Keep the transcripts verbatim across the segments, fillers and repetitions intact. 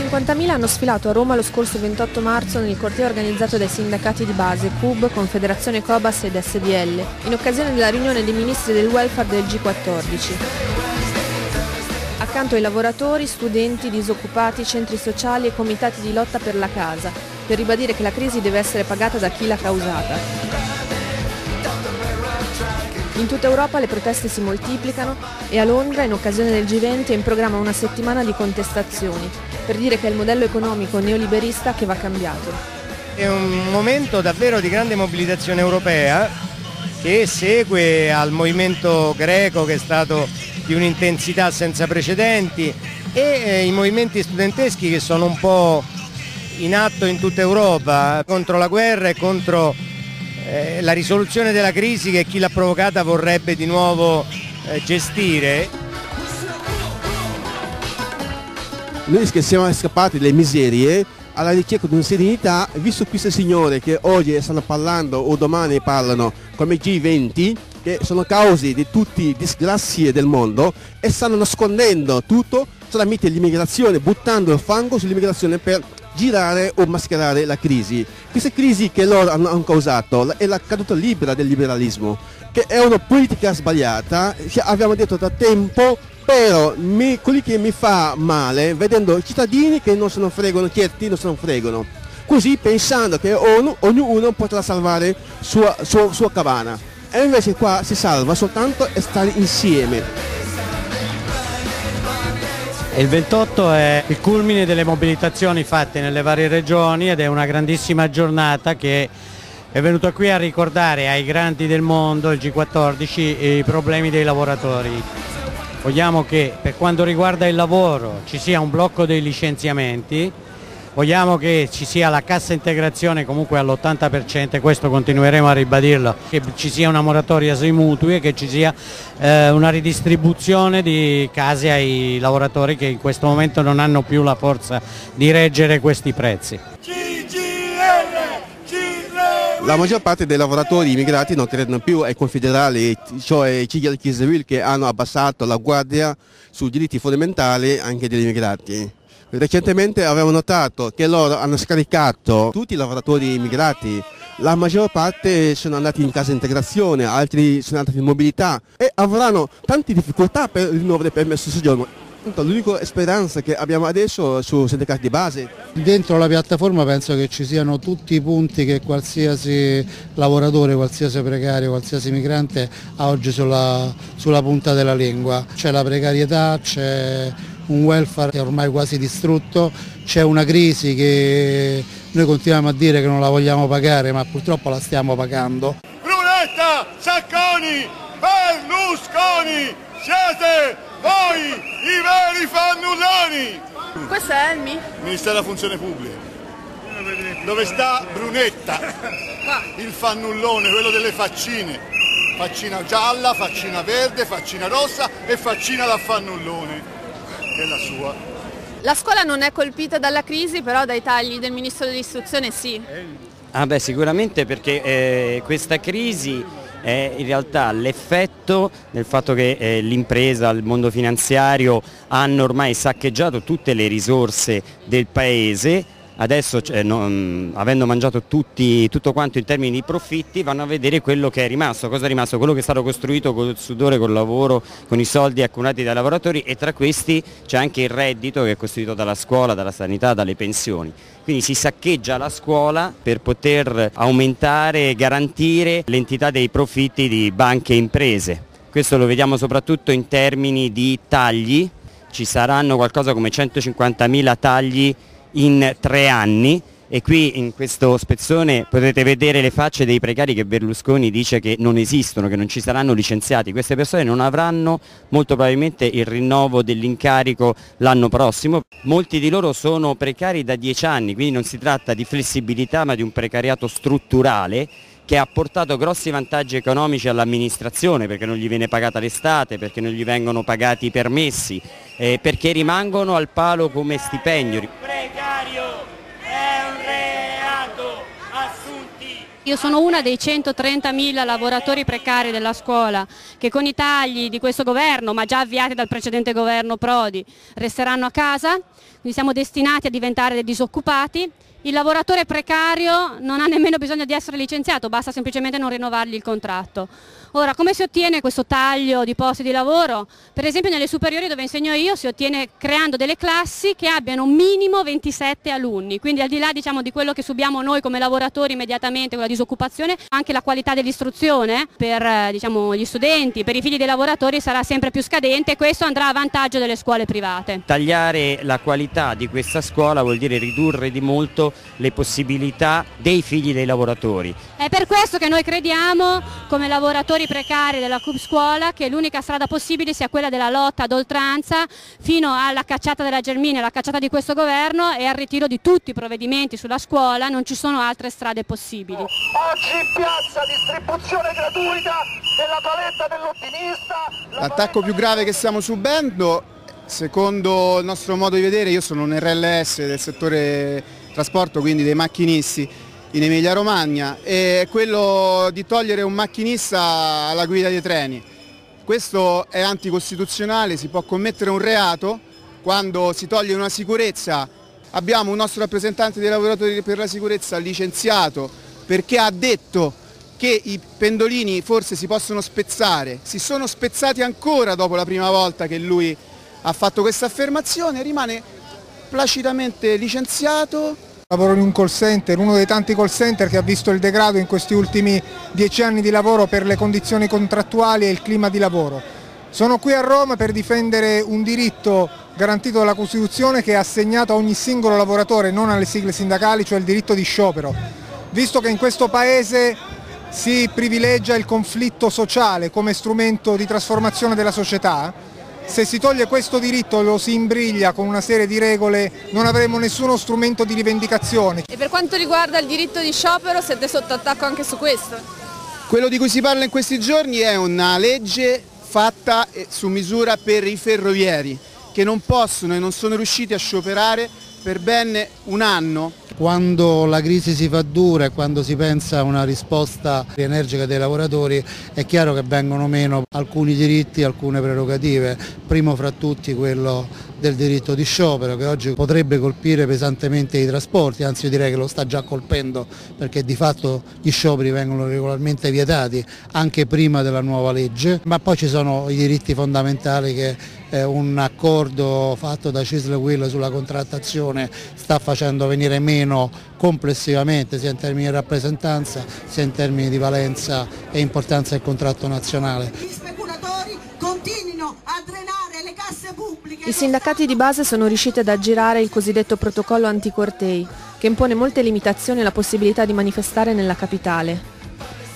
centocinquantamila hanno sfilato a Roma lo scorso ventotto marzo nel corteo organizzato dai sindacati di base C U B, Confederazione Cobas ed S D L, in occasione della riunione dei ministri del welfare del G quattordici. Accanto ai lavoratori, studenti, disoccupati, centri sociali e comitati di lotta per la casa, per ribadire che la crisi deve essere pagata da chi l'ha causata. In tutta Europa le proteste si moltiplicano e a Londra, in occasione del G venti, è in programma una settimana di contestazioni, per dire che è il modello economico neoliberista che va cambiato. È un momento davvero di grande mobilitazione europea che segue al movimento greco, che è stato di un'intensità senza precedenti, e i movimenti studenteschi che sono un po' in atto in tutta Europa contro la guerra e contro la risoluzione della crisi che chi l'ha provocata vorrebbe di nuovo gestire. Noi che siamo scappati dalle miserie alla ricerca di una serenità, visto queste signore che oggi stanno parlando o domani parlano come G venti, che sono cause di tutte le disgrazie del mondo e stanno nascondendo tutto tramite l'immigrazione, buttando il fango sull'immigrazione per girare o mascherare la crisi. Questa crisi che loro hanno causato è la caduta libera del liberalismo, che è una politica sbagliata, che abbiamo detto da tempo, però mi, quelli che mi fa male, vedendo cittadini che non se ne fregano, certi non se ne fregano, così pensando che ognuno, ognuno potrà salvare sua, sua, sua cabana. E invece qua si salva soltanto e stare insieme. Il ventotto è il culmine delle mobilitazioni fatte nelle varie regioni ed è una grandissima giornata che è venuta qui a ricordare ai grandi del mondo, il G quattordici, i problemi dei lavoratori. Vogliamo che per quanto riguarda il lavoro ci sia un blocco dei licenziamenti, vogliamo che ci sia la cassa integrazione comunque all'ottanta per cento, questo continueremo a ribadirlo, che ci sia una moratoria sui mutui e che ci sia eh, una ridistribuzione di case ai lavoratori che in questo momento non hanno più la forza di reggere questi prezzi. La maggior parte dei lavoratori immigrati non credono più ai confederali, cioè Cgil e Csil, che hanno abbassato la guardia sui diritti fondamentali anche degli immigrati. Recentemente avevo notato che loro hanno scaricato tutti i lavoratori immigrati, la maggior parte sono andati in casa integrazione, altri sono andati in mobilità e avranno tante difficoltà per rinnovare il permesso di soggiorno. L'unica speranza che abbiamo adesso su sindacati di base. Dentro la piattaforma penso che ci siano tutti i punti che qualsiasi lavoratore, qualsiasi precario, qualsiasi migrante ha oggi sulla, sulla punta della lingua. C'è la precarietà, c'è un welfare che è ormai quasi distrutto, c'è una crisi che noi continuiamo a dire che non la vogliamo pagare, ma purtroppo la stiamo pagando. Brunetta, Sacconi, Berlusconi, siete voi i veri fannulloni! Questo è Elmi? Ministero della Funzione Pubblica. Dove sta Brunetta? Il fannullone, quello delle faccine. Faccina gialla, faccina verde, faccina rossa e faccina da fannullone. La sua. La scuola non è colpita dalla crisi, però dai tagli del Ministro dell'Istruzione sì. Ah beh, sicuramente, perché eh, questa crisi è in realtà l'effetto del fatto che eh, l'impresa, il mondo finanziario hanno ormai saccheggiato tutte le risorse del paese. Adesso, eh, non, avendo mangiato tutti, tutto quanto in termini di profitti, vanno a vedere quello che è rimasto, cosa è rimasto, quello che è stato costruito col sudore, col lavoro, con i soldi accumulati dai lavoratori, e tra questi c'è anche il reddito che è costituito dalla scuola, dalla sanità, dalle pensioni. Quindi si saccheggia la scuola per poter aumentare e garantire l'entità dei profitti di banche e imprese. Questo lo vediamo soprattutto in termini di tagli, ci saranno qualcosa come centocinquantamila tagli in tre anni, e qui in questo spezzone potete vedere le facce dei precari che Berlusconi dice che non esistono, che non ci saranno licenziati. Queste persone non avranno molto probabilmente il rinnovo dell'incarico l'anno prossimo. Molti di loro sono precari da dieci anni, quindi non si tratta di flessibilità ma di un precariato strutturale che ha portato grossi vantaggi economici all'amministrazione, perché non gli viene pagata l'estate, perché non gli vengono pagati i permessi, eh, perché rimangono al palo come stipendio. Precario è un reato, assunti Io sono una dei centotrentamila lavoratori precari della scuola che con i tagli di questo governo, ma già avviati dal precedente governo Prodi, resteranno a casa, quindi siamo destinati a diventare dei disoccupati. Il lavoratore precario non ha nemmeno bisogno di essere licenziato, basta semplicemente non rinnovargli il contratto. Ora, come si ottiene questo taglio di posti di lavoro? Per esempio nelle superiori dove insegno io si ottiene creando delle classi che abbiano minimo ventisette alunni, quindi al di là diciamo, di quello che subiamo noi come lavoratori immediatamente con la disoccupazione, anche la qualità dell'istruzione per diciamo, gli studenti, per i figli dei lavoratori sarà sempre più scadente e questo andrà a vantaggio delle scuole private. Tagliare la qualità di questa scuola vuol dire ridurre di molto le possibilità dei figli dei lavoratori. È per questo che noi crediamo come lavoratori precari della C U B scuola che l'unica strada possibile sia quella della lotta ad oltranza fino alla cacciata della Germania, alla cacciata di questo governo e al ritiro di tutti i provvedimenti sulla scuola, non ci sono altre strade possibili. Oggi in piazza distribuzione gratuita della paletta dell'ottimista. L'attacco più grave che stiamo subendo, secondo il nostro modo di vedere, io sono un R L S del settore trasporto, quindi dei macchinisti, in Emilia Romagna, è quello di togliere un macchinista alla guida dei treni. Questo è anticostituzionale, si può commettere un reato quando si toglie una sicurezza. Abbiamo un nostro rappresentante dei lavoratori per la sicurezza licenziato perché ha detto che i pendolini forse si possono spezzare. Si sono spezzati ancora dopo la prima volta che lui ha fatto questa affermazione, rimane placidamente licenziato. Lavoro in un call center, uno dei tanti call center che ha visto il degrado in questi ultimi dieci anni di lavoro per le condizioni contrattuali e il clima di lavoro. Sono qui a Roma per difendere un diritto garantito dalla Costituzione che è assegnato a ogni singolo lavoratore, non alle sigle sindacali, cioè il diritto di sciopero. Visto che in questo Paese si privilegia il conflitto sociale come strumento di trasformazione della società, se si toglie questo diritto e lo si imbriglia con una serie di regole non avremo nessuno strumento di rivendicazione. E per quanto riguarda il diritto di sciopero siete sotto attacco anche su questo? Quello di cui si parla in questi giorni è una legge fatta su misura per i ferrovieri che non possono e non sono riusciti a scioperare per ben un anno. Quando la crisi si fa dura e quando si pensa a una risposta energica dei lavoratori è chiaro che vengono meno alcuni diritti, alcune prerogative, primo fra tutti quello del diritto di sciopero che oggi potrebbe colpire pesantemente i trasporti, anzi io direi che lo sta già colpendo perché di fatto gli scioperi vengono regolarmente vietati anche prima della nuova legge, ma poi ci sono i diritti fondamentali che eh, un accordo fatto da Cisl sulla contrattazione sta facendo venire meno complessivamente, sia in termini di rappresentanza sia in termini di valenza e importanza del contratto nazionale. Gli speculatori continuino a drenare le casse pubbliche. I sindacati di base sono riusciti ad aggirare il cosiddetto protocollo anticortei, che impone molte limitazioni alla possibilità di manifestare nella capitale.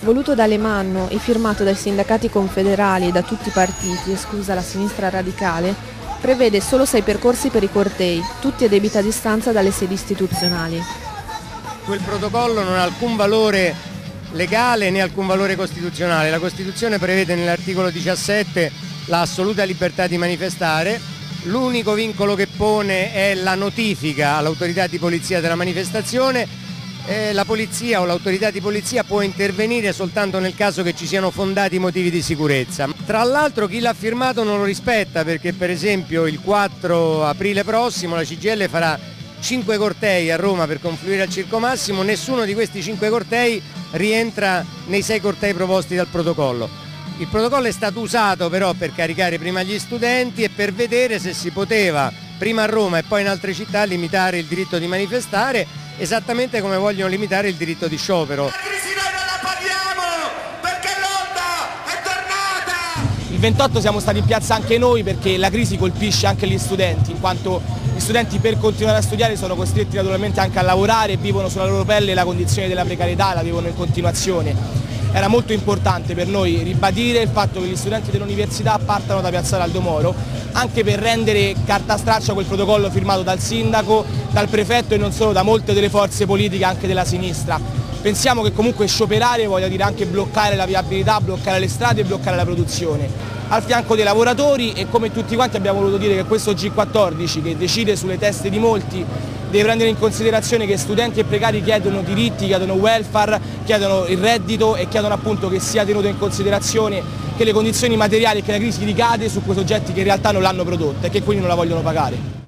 Voluto da Alemanno e firmato dai sindacati confederali e da tutti i partiti, esclusa la sinistra radicale, prevede solo sei percorsi per i cortei, tutti a debita distanza dalle sedi istituzionali. Quel protocollo non ha alcun valore legale né alcun valore costituzionale. La Costituzione prevede nell'articolo diciassette l'assoluta libertà di manifestare, l'unico vincolo che pone è la notifica all'autorità di polizia della manifestazione, e la polizia o l'autorità di polizia può intervenire soltanto nel caso che ci siano fondati motivi di sicurezza. Tra l'altro chi l'ha firmato non lo rispetta perché per esempio il quattro aprile prossimo la Cgil farà cinque cortei a Roma per confluire al Circo Massimo, nessuno di questi cinque cortei rientra nei sei cortei proposti dal protocollo. Il protocollo è stato usato però per caricare prima gli studenti e per vedere se si poteva prima a Roma e poi in altre città limitare il diritto di manifestare esattamente come vogliono limitare il diritto di sciopero. Il ventotto siamo stati in piazza anche noi perché la crisi colpisce anche gli studenti, in quanto gli studenti per continuare a studiare sono costretti naturalmente anche a lavorare e vivono sulla loro pelle la condizione della precarietà, la vivono in continuazione. Era molto importante per noi ribadire il fatto che gli studenti dell'università partano da Piazza Aldo Moro, anche per rendere carta straccia quel protocollo firmato dal sindaco, dal prefetto e non solo da molte delle forze politiche anche della sinistra. Pensiamo che comunque scioperare voglia dire anche bloccare la viabilità, bloccare le strade e bloccare la produzione. Al fianco dei lavoratori e come tutti quanti abbiamo voluto dire che questo G quattordici che decide sulle teste di molti deve prendere in considerazione che studenti e precari chiedono diritti, chiedono welfare, chiedono il reddito e chiedono appunto che sia tenuto in considerazione che le condizioni materiali e che la crisi ricade su quei soggetti che in realtà non l'hanno prodotta e che quindi non la vogliono pagare.